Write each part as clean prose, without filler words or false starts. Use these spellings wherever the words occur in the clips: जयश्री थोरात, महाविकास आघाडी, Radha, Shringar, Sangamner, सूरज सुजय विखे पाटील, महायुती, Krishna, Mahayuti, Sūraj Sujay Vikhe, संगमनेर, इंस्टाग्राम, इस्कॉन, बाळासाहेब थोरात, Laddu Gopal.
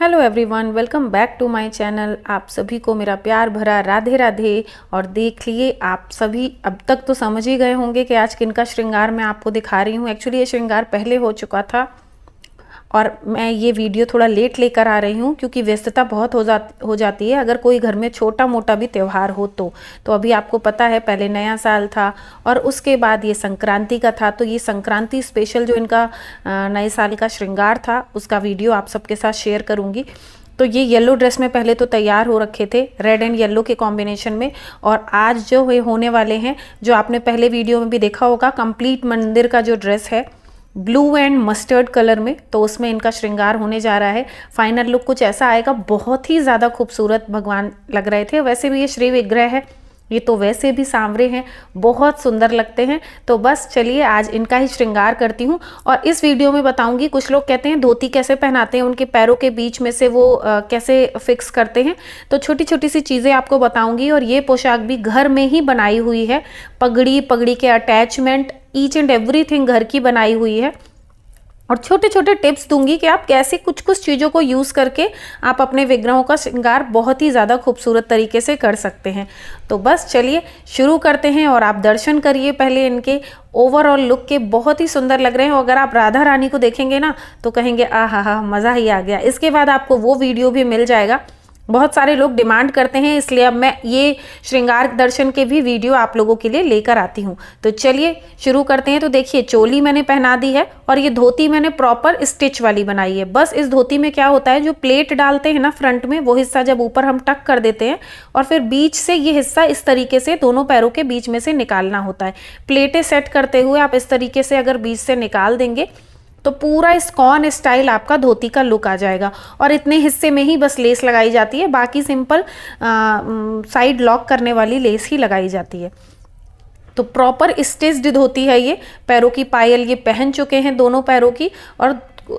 Hello everyone, welcome back to my channel. आप सभी को मेरा प्यार भरा राधे राधे। और देख लिए आप सभी, अब तक तो समझ ही गए होंगे कि आज किनका श्रृंगार मैं आपको दिखा रही हूँ। एक्चुअली ये श्रृंगार पहले हो चुका था और मैं ये वीडियो थोड़ा लेट लेकर आ रही हूँ क्योंकि व्यस्तता बहुत हो जाती है। अगर कोई घर में छोटा मोटा भी त्यौहार हो तो अभी आपको पता है पहले नया साल था और उसके बाद ये संक्रांति का था, तो ये संक्रांति स्पेशल जो इनका नए साल का श्रृंगार था उसका वीडियो आप सबके साथ शेयर करूँगी। तो ये येलो ड्रेस में पहले तो तैयार हो रखे थे, रेड एंड येलो के कॉम्बिनेशन में। और आज जो ये होने वाले हैं, जो आपने पहले वीडियो में भी देखा होगा, कंप्लीट मंदिर का जो ड्रेस है ब्लू एंड मस्टर्ड कलर में, तो उसमें इनका श्रृंगार होने जा रहा है। फाइनल लुक कुछ ऐसा आएगा, बहुत ही ज़्यादा खूबसूरत भगवान लग रहे थे। वैसे भी ये श्री विग्रह है, ये तो वैसे भी सांवरे हैं, बहुत सुंदर लगते हैं। तो बस चलिए आज इनका ही श्रृंगार करती हूँ। और इस वीडियो में बताऊँगी, कुछ लोग कहते हैं धोती कैसे पहनाते हैं, उनके पैरों के बीच में से वो कैसे फिक्स करते हैं, तो छोटी छोटी सी चीज़ें आपको बताऊँगी। और ये पोशाक भी घर में ही बनाई हुई है, पगड़ी के अटैचमेंट, ईच एंड एवरीथिंग घर की बनाई हुई है। और छोटे छोटे टिप्स दूंगी कि आप कैसे कुछ कुछ चीज़ों को यूज़ करके आप अपने विग्रहों का श्रृंगार बहुत ही ज़्यादा खूबसूरत तरीके से कर सकते हैं। तो बस चलिए शुरू करते हैं और आप दर्शन करिए पहले इनके ओवरऑल लुक के, बहुत ही सुंदर लग रहे हैं। अगर आप राधा रानी को देखेंगे ना तो कहेंगे आहा, मज़ा ही आ गया। इसके बाद आपको वो वीडियो भी मिल जाएगा, बहुत सारे लोग डिमांड करते हैं, इसलिए अब मैं ये श्रृंगार दर्शन के भी वीडियो आप लोगों के लिए लेकर आती हूँ। तो चलिए शुरू करते हैं। तो देखिए चोली मैंने पहना दी है और ये धोती मैंने प्रॉपर स्टिच वाली बनाई है। बस इस धोती में क्या होता है, जो प्लेट डालते हैं ना फ्रंट में, वो हिस्सा जब ऊपर हम टक कर देते हैं और फिर बीच से ये हिस्सा इस तरीके से दोनों पैरों के बीच में से निकालना होता है। प्लेटें सेट करते हुए आप इस तरीके से अगर बीच से निकाल देंगे तो पूरा स्कॉन स्टाइल आपका धोती का लुक आ जाएगा। और इतने हिस्से में ही बस लेस लगाई जाती है, बाकी सिंपल साइड लॉक करने वाली लेस ही लगाई जाती है। तो प्रॉपर स्टिच्ड धोती है ये, पैरों की पायल ये पहन चुके हैं दोनों पैरों की, और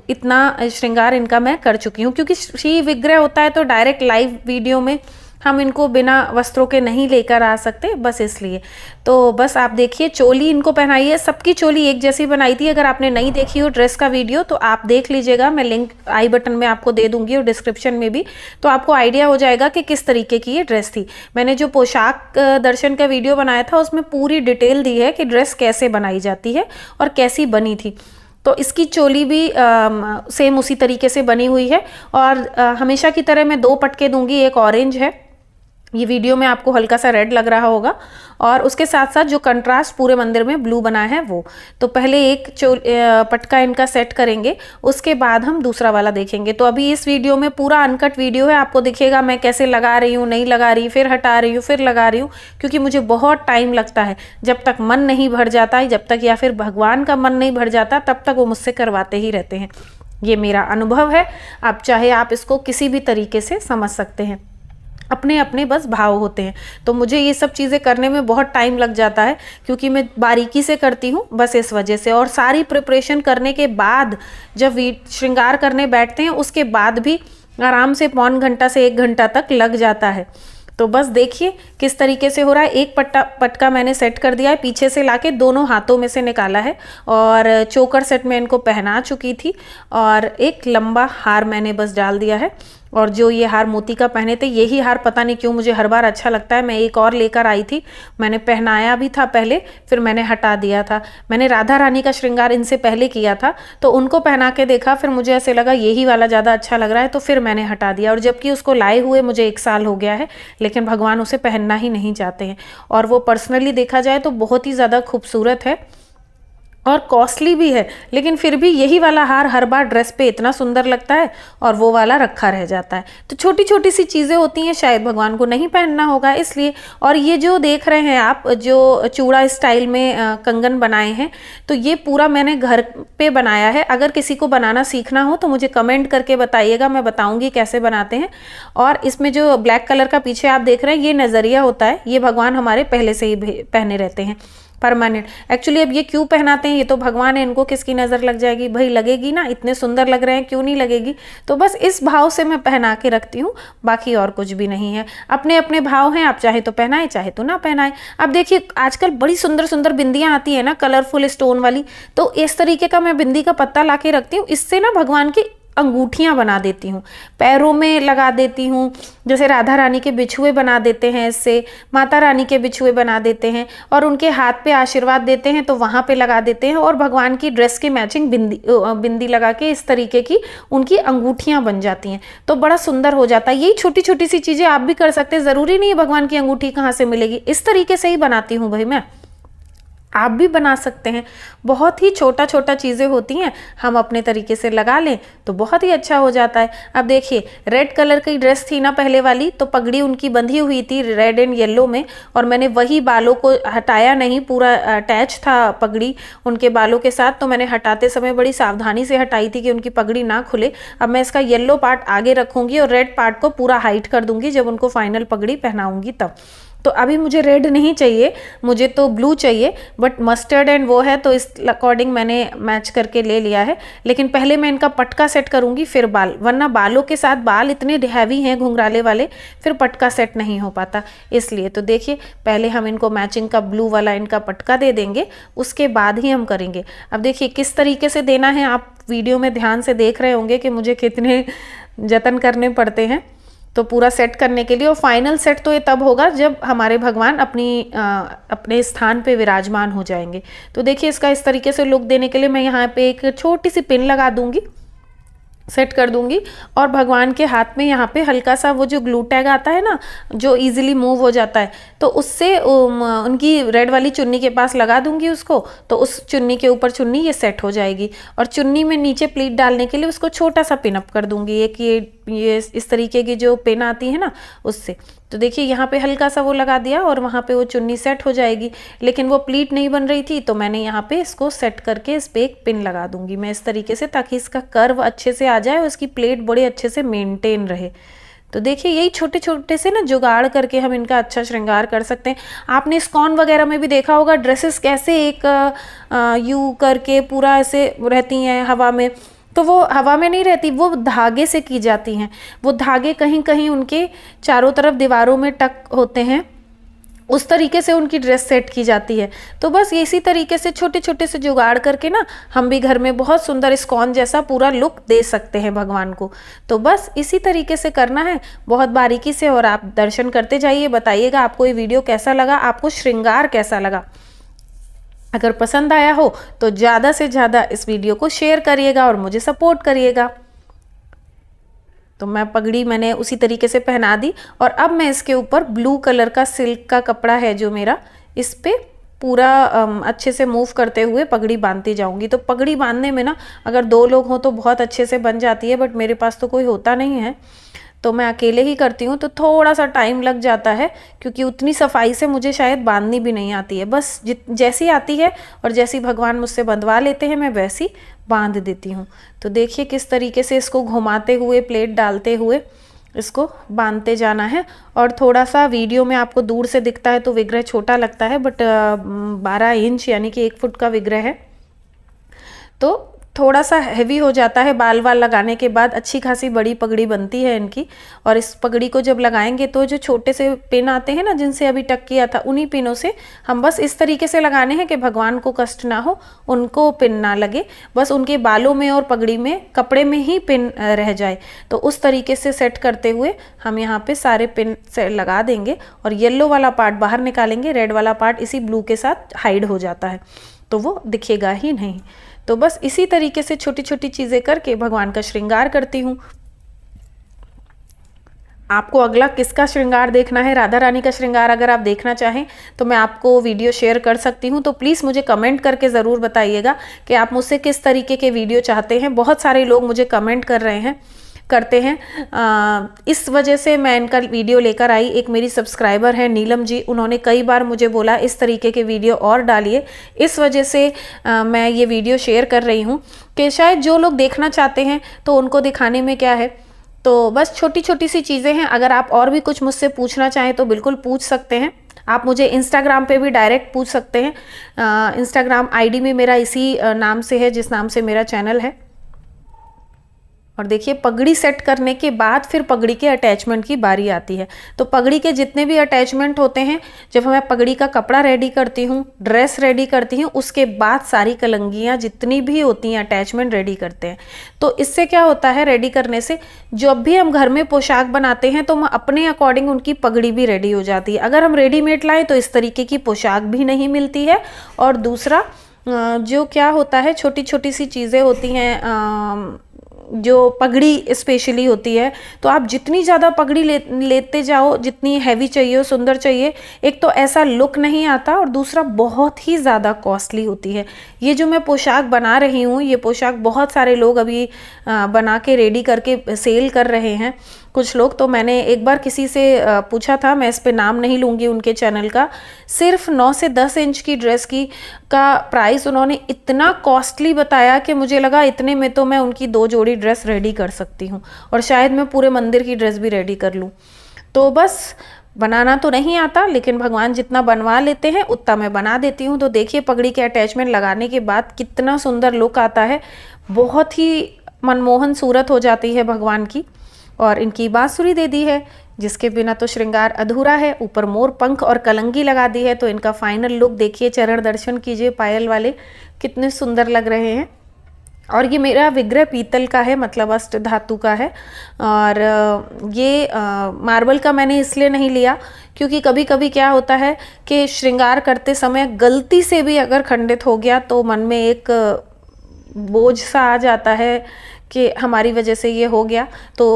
इतना श्रृंगार इनका मैं कर चुकी हूँ। क्योंकि श्री विग्रह होता है तो डायरेक्ट लाइव वीडियो में हम इनको बिना वस्त्रों के नहीं लेकर आ सकते, बस इसलिए। तो बस आप देखिए चोली इनको पहनाई है, सबकी चोली एक जैसी बनाई थी। अगर आपने नहीं देखी हो ड्रेस का वीडियो तो आप देख लीजिएगा, मैं लिंक आई बटन में आपको दे दूंगी और डिस्क्रिप्शन में भी, तो आपको आइडिया हो जाएगा कि किस तरीके की ये ड्रेस थी। मैंने जो पोशाक दर्शन का वीडियो बनाया था उसमें पूरी डिटेल दी है कि ड्रेस कैसे बनाई जाती है और कैसी बनी थी। तो इसकी चोली भी सेम उसी तरीके से बनी हुई है। और हमेशा की तरह मैं दो पटके दूंगी, एक ऑरेंज है, ये वीडियो में आपको हल्का सा रेड लग रहा होगा, और उसके साथ साथ जो कंट्रास्ट पूरे मंदिर में ब्लू बना है वो। तो पहले एक पटका इनका सेट करेंगे, उसके बाद हम दूसरा वाला देखेंगे। तो अभी इस वीडियो में पूरा अनकट वीडियो है, आपको दिखेगा मैं कैसे लगा रही हूँ, नहीं लगा रही, फिर हटा रही हूँ, फिर लगा रही हूँ, क्योंकि मुझे बहुत टाइम लगता है। जब तक मन नहीं भर जाता, जब तक या फिर भगवान का मन नहीं भर जाता, तब तक वो मुझसे करवाते ही रहते हैं। ये मेरा अनुभव है, आप चाहे आप इसको किसी भी तरीके से समझ सकते हैं, अपने अपने बस भाव होते हैं। तो मुझे ये सब चीज़ें करने में बहुत टाइम लग जाता है क्योंकि मैं बारीकी से करती हूँ, बस इस वजह से। और सारी प्रिपरेशन करने के बाद जब श्रृंगार करने बैठते हैं उसके बाद भी आराम से पौन घंटा से एक घंटा तक लग जाता है। तो बस देखिए किस तरीके से हो रहा है। एक पटका मैंने सेट कर दिया है, पीछे से लाके दोनों हाथों में से निकाला है, और चोकर सेट में इनको पहना चुकी थी। और एक लंबा हार मैंने बस डाल दिया है, और जो ये हार मोती का पहने थे, यही हार पता नहीं क्यों मुझे हर बार अच्छा लगता है। मैं एक और लेकर आई थी, मैंने पहनाया भी था पहले, फिर मैंने हटा दिया था। मैंने राधा रानी का श्रृंगार इनसे पहले किया था तो उनको पहना के देखा, फिर मुझे ऐसे लगा यही वाला ज़्यादा अच्छा लग रहा है, तो फिर मैंने हटा दिया। और जबकि उसको लाए हुए मुझे 1 साल हो गया है, लेकिन भगवान उसे पहनना ही नहीं चाहते हैं। और वो पर्सनली देखा जाए तो बहुत ही ज़्यादा खूबसूरत है और कॉस्टली भी है, लेकिन फिर भी यही वाला हार हर बार ड्रेस पे इतना सुंदर लगता है और वो वाला रखा रह जाता है। तो छोटी छोटी सी चीज़ें होती हैं, शायद भगवान को नहीं पहनना होगा इसलिए। और ये जो देख रहे हैं आप, जो चूड़ा स्टाइल में कंगन बनाए हैं, तो ये पूरा मैंने घर पे बनाया है। अगर किसी को बनाना सीखना हो तो मुझे कमेंट करके बताइएगा, मैं बताऊँगी कैसे बनाते हैं। और इसमें जो ब्लैक कलर का पीछे आप देख रहे हैं, ये नज़रिया होता है, ये भगवान हमारे पहले से ही पहने रहते हैं, परमानेंट। एक्चुअली अब ये क्यों पहनाते हैं, ये तो भगवान है, इनको किसकी नज़र लग जाएगी, भाई लगेगी ना, इतने सुंदर लग रहे हैं, क्यों नहीं लगेगी। तो बस इस भाव से मैं पहना के रखती हूँ, बाकी और कुछ भी नहीं है। अपने अपने भाव हैं, आप चाहे तो पहनाएं चाहे तो ना पहनाएं। अब देखिए आजकल बड़ी सुंदर सुंदर बिंदियाँ आती है ना, कलरफुल स्टोन वाली, तो इस तरीके का मैं बिंदी का पत्ता ला के रखती हूँ, इससे ना भगवान की अंगूठियाँ बना देती हूँ, पैरों में लगा देती हूँ। जैसे राधा रानी के बिछुए बना देते हैं, इससे माता रानी के बिछुए बना देते हैं, और उनके हाथ पे आशीर्वाद देते हैं तो वहाँ पे लगा देते हैं। और भगवान की ड्रेस की मैचिंग बिंदी लगा के इस तरीके की उनकी अंगूठियाँ बन जाती हैं, तो बड़ा सुंदर हो जाता है। यही छोटी छोटी सी चीज़ें आप भी कर सकते हैं, ज़रूरी नहीं है भगवान की अंगूठी कहाँ से मिलेगी, इस तरीके से ही बनाती हूँ भाई मैं, आप भी बना सकते हैं। बहुत ही छोटा छोटा चीज़ें होती हैं, हम अपने तरीके से लगा लें तो बहुत ही अच्छा हो जाता है। अब देखिए रेड कलर की ड्रेस थी ना पहले वाली, तो पगड़ी उनकी बंधी हुई थी रेड एंड येलो में, और मैंने वही बालों को हटाया नहीं, पूरा अटैच था पगड़ी उनके बालों के साथ, तो मैंने हटाते समय बड़ी सावधानी से हटाई थी कि उनकी पगड़ी ना खुले। अब मैं इसका येलो पार्ट आगे रखूँगी और रेड पार्ट को पूरा हाइड कर दूँगी जब उनको फाइनल पगड़ी पहनाऊँगी तब। तो अभी मुझे रेड नहीं चाहिए, मुझे तो ब्लू चाहिए, बट मस्टर्ड एंड वो है तो इस अकॉर्डिंग मैंने मैच करके ले लिया है। लेकिन पहले मैं इनका पटका सेट करूँगी फिर बाल, वरना बालों के साथ बाल इतने हैवी हैं घुंघराले वाले, फिर पटका सेट नहीं हो पाता इसलिए। तो देखिए पहले हम इनको मैचिंग का ब्लू वाला इनका पटका दे देंगे, उसके बाद ही हम करेंगे। अब देखिए किस तरीके से देना है, आप वीडियो में ध्यान से देख रहे होंगे कि मुझे कितने जतन करने पड़ते हैं तो पूरा सेट करने के लिए। और फाइनल सेट तो ये तब होगा जब हमारे भगवान अपने स्थान पे विराजमान हो जाएंगे। तो देखिए इसका इस तरीके से लुक देने के लिए मैं यहाँ पे एक छोटी सी पिन लगा दूंगी, सेट कर दूंगी, और भगवान के हाथ में यहाँ पे हल्का सा वो जो ग्लू टैग आता है ना जो इजीली मूव हो जाता है, तो उससे उनकी रेड वाली चुन्नी के पास लगा दूंगी उसको, तो उस चुन्नी के ऊपर चुन्नी ये सेट हो जाएगी। और चुन्नी में नीचे प्लीट डालने के लिए उसको छोटा सा पिन अप कर दूंगी, एक ये इस तरीके की जो पिन आती है ना उससे। तो देखिए यहाँ पे हल्का सा वो लगा दिया और वहाँ पे वो चुन्नी सेट हो जाएगी, लेकिन वो प्लीट नहीं बन रही थी तो मैंने यहाँ पे इसको सेट करके इस पे एक पिन लगा दूंगी मैं इस तरीके से, ताकि इसका कर्व अच्छे से आ जाए और इसकी प्लेट बड़े अच्छे से मेंटेन रहे। तो देखिए यही छोटे छोटे से ना जुगाड़ करके हम इनका अच्छा श्रृंगार कर सकते हैं। आपने इस्कॉन वगैरह में भी देखा होगा ड्रेसेस कैसे एक यू करके पूरा ऐसे रहती हैं हवा में, तो वो हवा में नहीं रहती, वो धागे से की जाती हैं। वो धागे कहीं कहीं उनके चारों तरफ दीवारों में टक होते हैं, उस तरीके से उनकी ड्रेस सेट की जाती है। तो बस इसी तरीके से छोटे छोटे से जुगाड़ करके ना हम भी घर में बहुत सुंदर इस्कॉन जैसा पूरा लुक दे सकते हैं भगवान को। तो बस इसी तरीके से करना है बहुत बारीकी से, और आप दर्शन करते जाइए। बताइएगा आपको ये वीडियो कैसा लगा, आपको श्रृंगार कैसा लगा। अगर पसंद आया हो तो ज़्यादा से ज़्यादा इस वीडियो को शेयर करिएगा और मुझे सपोर्ट करिएगा। तो मैं पगड़ी मैंने उसी तरीके से पहना दी, और अब मैं इसके ऊपर ब्लू कलर का सिल्क का कपड़ा है जो मेरा, इस पे पूरा अच्छे से मूव करते हुए पगड़ी बांधती जाऊंगी। तो पगड़ी बांधने में ना अगर दो लोग हों तो बहुत अच्छे से बन जाती है, बट मेरे पास तो कोई होता नहीं है तो मैं अकेले ही करती हूँ, तो थोड़ा सा टाइम लग जाता है क्योंकि उतनी सफाई से मुझे शायद बांधनी भी नहीं आती है। बस जैसी आती है और जैसी भगवान मुझसे बंधवा लेते हैं मैं वैसी बांध देती हूँ। तो देखिए किस तरीके से इसको घुमाते हुए प्लेट डालते हुए इसको बांधते जाना है। और थोड़ा सा वीडियो में आपको दूर से दिखता है तो विग्रह छोटा लगता है, बट 12 इंच यानी कि 1 फुट का विग्रह है, तो थोड़ा सा हैवी हो जाता है। बाल वाल लगाने के बाद अच्छी खासी बड़ी पगड़ी बनती है इनकी, और इस पगड़ी को जब लगाएंगे तो जो छोटे से पिन आते हैं ना जिनसे अभी टक किया था, उन्हीं पिनों से हम बस इस तरीके से लगाने हैं कि भगवान को कष्ट ना हो, उनको पिन ना लगे, बस उनके बालों में और पगड़ी में कपड़े में ही पिन रह जाए। तो उस तरीके से सेट करते हुए हम यहाँ पर सारे पिन से लगा देंगे और येलो वाला पार्ट बाहर निकालेंगे, रेड वाला पार्ट इसी ब्लू के साथ हाइड हो जाता है तो वो दिखेगा ही नहीं। तो बस इसी तरीके से छोटी छोटी चीज़ें करके भगवान का श्रृंगार करती हूँ। आपको अगला किसका श्रृंगार देखना है, राधा रानी का श्रृंगार अगर आप देखना चाहें तो मैं आपको वीडियो शेयर कर सकती हूँ। तो प्लीज़ मुझे कमेंट करके ज़रूर बताइएगा कि आप मुझसे किस तरीके के वीडियो चाहते हैं। बहुत सारे लोग मुझे कमेंट कर रहे हैं करते हैं, इस वजह से मैं इनका वीडियो लेकर आई। एक मेरी सब्सक्राइबर है नीलम जी, उन्होंने कई बार मुझे बोला इस तरीके के वीडियो और डालिए, इस वजह से मैं ये वीडियो शेयर कर रही हूँ कि शायद जो लोग देखना चाहते हैं तो उनको दिखाने में क्या है। तो बस छोटी छोटी सी चीज़ें हैं। अगर आप और भी कुछ मुझसे पूछना चाहें तो बिल्कुल पूछ सकते हैं। आप मुझे इंस्टाग्राम पे भी डायरेक्ट पूछ सकते हैं, इंस्टाग्राम आईडी में मेरा इसी नाम से है जिस नाम से मेरा चैनल है। और देखिए पगड़ी सेट करने के बाद फिर पगड़ी के अटैचमेंट की बारी आती है। तो पगड़ी के जितने भी अटैचमेंट होते हैं, जब मैं पगड़ी का कपड़ा रेडी करती हूँ, ड्रेस रेडी करती हूँ, उसके बाद सारी कलंगियाँ जितनी भी होती हैं अटैचमेंट रेडी करते हैं। तो इससे क्या होता है, रेडी करने से जब भी हम घर में पोशाक बनाते हैं तो हम अपने अकॉर्डिंग उनकी पगड़ी भी रेडी हो जाती है। अगर हम रेडीमेड लाएँ तो इस तरीके की पोशाक भी नहीं मिलती है। और दूसरा जो क्या होता है, छोटी छोटी सी चीज़ें होती हैं जो पगड़ी स्पेशली होती है, तो आप जितनी ज़्यादा पगड़ी लेते जाओ, जितनी हैवी चाहिए हो, सुंदर चाहिए, एक तो ऐसा लुक नहीं आता और दूसरा बहुत ही ज़्यादा कॉस्टली होती है। ये जो मैं पोशाक बना रही हूँ, ये पोशाक बहुत सारे लोग अभी बना के रेडी करके सेल कर रहे हैं कुछ लोग। तो मैंने एक बार किसी से पूछा था, मैं इस पे नाम नहीं लूँगी उनके चैनल का, सिर्फ 9 से 10 इंच की ड्रेस की का प्राइस उन्होंने इतना कॉस्टली बताया कि मुझे लगा इतने में तो मैं उनकी 2 जोड़ी ड्रेस रेडी कर सकती हूँ और शायद मैं पूरे मंदिर की ड्रेस भी रेडी कर लूँ। तो बस बनाना तो नहीं आता, लेकिन भगवान जितना बनवा लेते हैं उतना मैं बना देती हूँ। तो देखिए पगड़ी के अटैचमेंट लगाने के बाद कितना सुंदर लुक आता है, बहुत ही मनमोहन सूरत हो जाती है भगवान की। और इनकी बांसुरी दे दी है जिसके बिना तो श्रृंगार अधूरा है, ऊपर मोर पंख और कलंगी लगा दी है। तो इनका फाइनल लुक देखिए, चरण दर्शन कीजिए पायल वाले, कितने सुंदर लग रहे हैं। और ये मेरा विग्रह पीतल का है, मतलब अष्ट धातु का है, और ये मार्बल का मैंने इसलिए नहीं लिया क्योंकि कभी कभी क्या होता है कि श्रृंगार करते समय गलती से भी अगर खंडित हो गया तो मन में एक बोझ सा आ जाता है कि हमारी वजह से ये हो गया। तो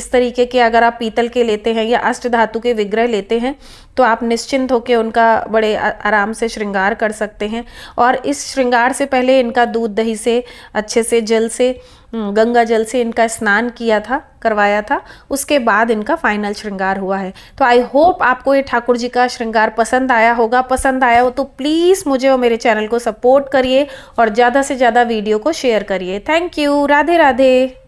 इस तरीके के अगर आप पीतल के लेते हैं या अष्ट धातु के विग्रह लेते हैं तो आप निश्चिंत होकर उनका बड़े आराम से श्रृंगार कर सकते हैं। और इस श्रृंगार से पहले इनका दूध दही से, अच्छे से जल से, गंगा जल से इनका स्नान किया था, करवाया था, उसके बाद इनका फाइनल श्रृंगार हुआ है। तो आई होप आपको ये ठाकुर जी का श्रृंगार पसंद आया होगा। पसंद आया हो तो प्लीज़ मुझे और मेरे चैनल को सपोर्ट करिए और ज़्यादा से ज़्यादा वीडियो को शेयर करिए। Thank you. राधे राधे।